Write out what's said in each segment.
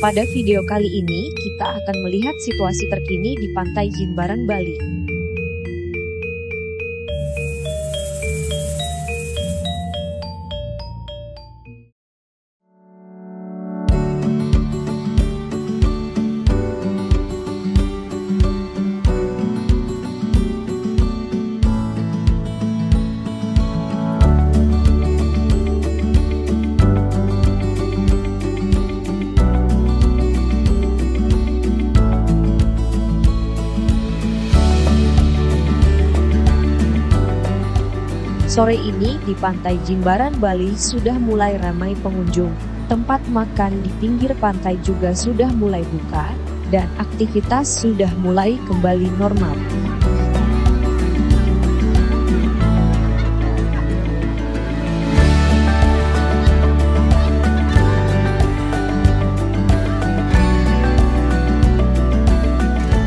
Pada video kali ini, kita akan melihat situasi terkini di pantai Jimbaran, Bali. Sore ini di pantai Jimbaran, Bali sudah mulai ramai pengunjung. Tempat makan di pinggir pantai juga sudah mulai buka, dan aktivitas sudah mulai kembali normal.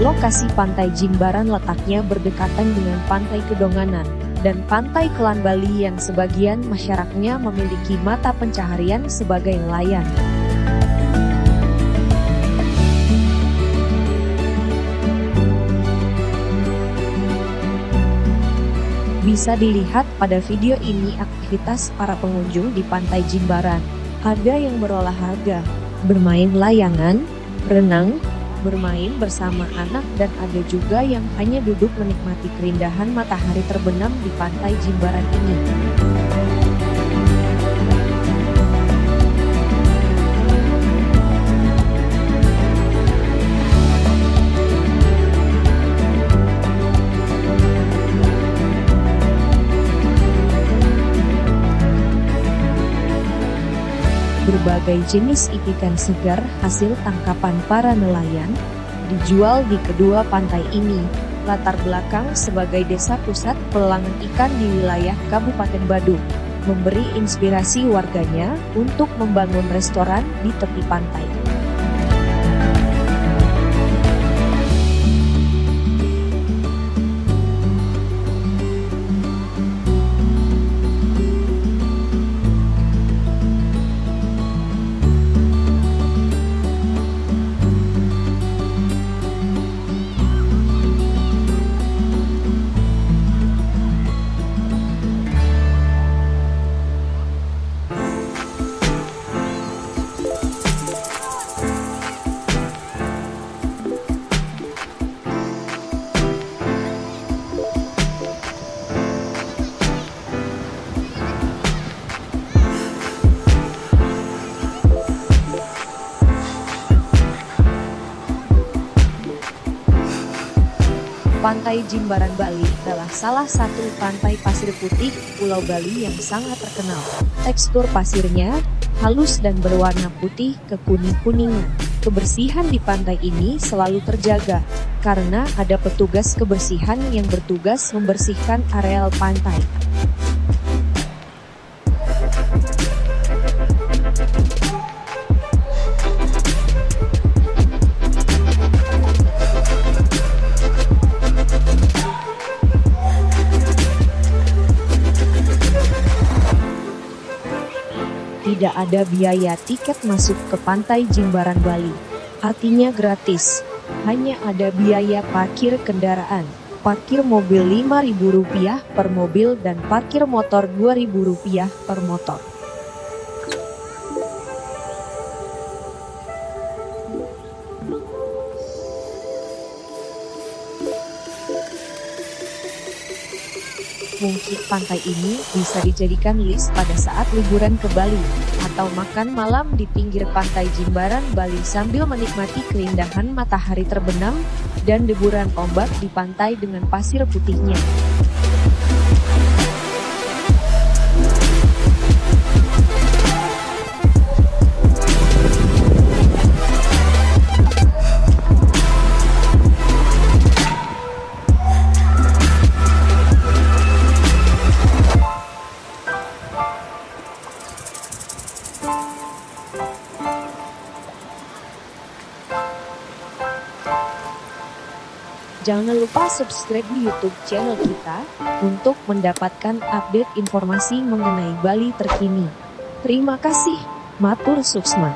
Lokasi pantai Jimbaran letaknya berdekatan dengan pantai Kedonganan dan pantai Klan Bali yang sebagian masyarakatnya memiliki mata pencaharian sebagai nelayan. Bisa dilihat pada video ini aktivitas para pengunjung di pantai Jimbaran. Ada yang berolahraga, bermain layangan, renang, bermain bersama anak, dan ada juga yang hanya duduk menikmati keindahan matahari terbenam di pantai Jimbaran ini. Berbagai jenis ikan segar hasil tangkapan para nelayan dijual di kedua pantai ini. Latar belakang sebagai desa pusat pelelangan ikan di wilayah Kabupaten Badung, memberi inspirasi warganya untuk membangun restoran di tepi pantai. Pantai Jimbaran, Bali adalah salah satu pantai pasir putih Pulau Bali yang sangat terkenal. Tekstur pasirnya halus dan berwarna putih kekuning-kuningan. Kebersihan di pantai ini selalu terjaga, karena ada petugas kebersihan yang bertugas membersihkan areal pantai. Tidak ada biaya tiket masuk ke pantai Jimbaran, Bali, artinya gratis. Hanya ada biaya parkir kendaraan, parkir mobil Rp5.000 per mobil dan parkir motor Rp2.000 per motor. Mungkin pantai ini bisa dijadikan list pada saat liburan ke Bali, atau makan malam di pinggir pantai Jimbaran, Bali sambil menikmati keindahan matahari terbenam dan deburan ombak di pantai dengan pasir putihnya. Jangan lupa subscribe di YouTube channel kita untuk mendapatkan update informasi mengenai Bali terkini. Terima kasih, matur suksma.